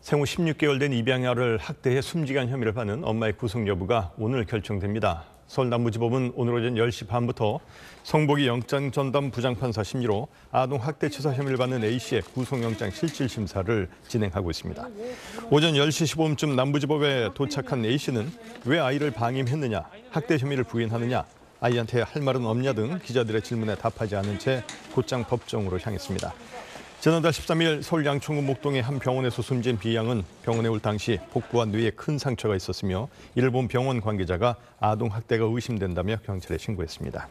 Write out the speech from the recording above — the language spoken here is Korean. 생후 16개월 된 입양아를 학대해 숨지게 한 혐의를 받는 엄마의 구속 여부가 오늘 결정됩니다. 서울 남부지법은 오늘 오전 10시 반부터 성보기 영장 전담 부장판사 심리로 아동학대 치사 혐의를 받는 A씨의 구속영장 실질심사를 진행하고 있습니다. 오전 10시 15분쯤 남부지법에 도착한 A씨는 왜 아이를 방임했느냐, 학대 혐의를 부인하느냐, 아이한테 할 말은 없냐 등 기자들의 질문에 답하지 않은 채 곧장 법정으로 향했습니다. 지난달 13일 서울 양천구 목동의 한 병원에서 숨진 B양은 병원에 올 당시 복부와 뇌에 큰 상처가 있었으며 이를 본 병원 관계자가 아동학대가 의심된다며 경찰에 신고했습니다.